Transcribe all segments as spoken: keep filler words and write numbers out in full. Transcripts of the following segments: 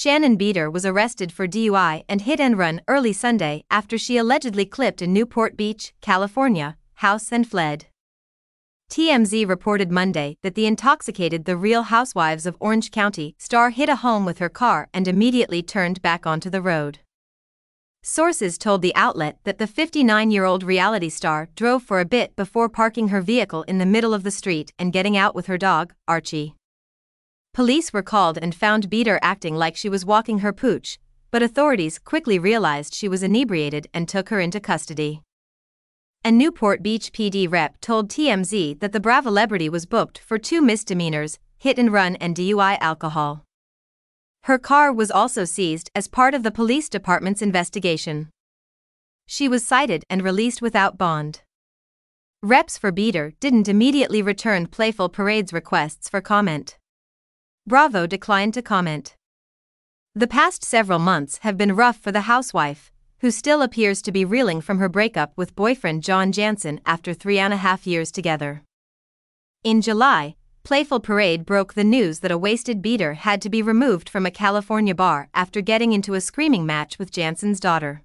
Shannon Beador was arrested for D U I and hit-and-run early Sunday after she allegedly clipped a Newport Beach, California, house and fled. T M Z reported Monday that the intoxicated The Real Housewives of Orange County star hit a home with her car and immediately turned back onto the road. Sources told the outlet that the fifty-nine-year-old reality star drove for a bit before parking her vehicle in the middle of the street and getting out with her dog, Archie. Police were called and found Beador acting like she was walking her pooch, but authorities quickly realized she was inebriated and took her into custody. A Newport Beach P D rep told T M Z that the Bravo celebrity was booked for two misdemeanors, hit-and-run and D U I alcohol. Her car was also seized as part of the police department's investigation. She was cited and released without bond. Reps for Beador didn't immediately return Playful Parades' requests for comment. Bravo declined to comment. The past several months have been rough for the housewife, who still appears to be reeling from her breakup with boyfriend John Jansen after three and a half years together. In July, Playful Parade broke the news that a wasted Beador had to be removed from a California bar after getting into a screaming match with Jansen's daughter.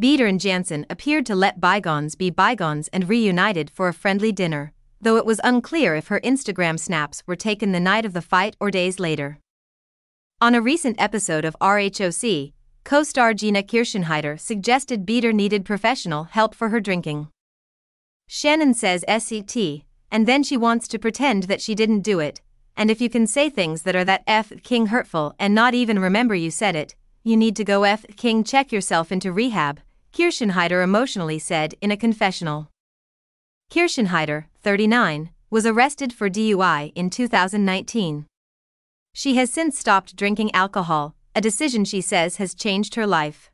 Beador and Jansen appeared to let bygones be bygones and reunited for a friendly dinner, though it was unclear if her Instagram snaps were taken the night of the fight or days later. On a recent episode of R H O C, co-star Gina Kirschenheiter suggested Beador needed professional help for her drinking. Shannon says S E T, and then she wants to pretend that she didn't do it, and if you can say things that are that f-king hurtful and not even remember you said it, you need to go f-king check yourself into rehab, Kirschenheiter emotionally said in a confessional. Kirschenheiter, thirty-nine, was arrested for D U I in two thousand nineteen. She has since stopped drinking alcohol, a decision she says has changed her life.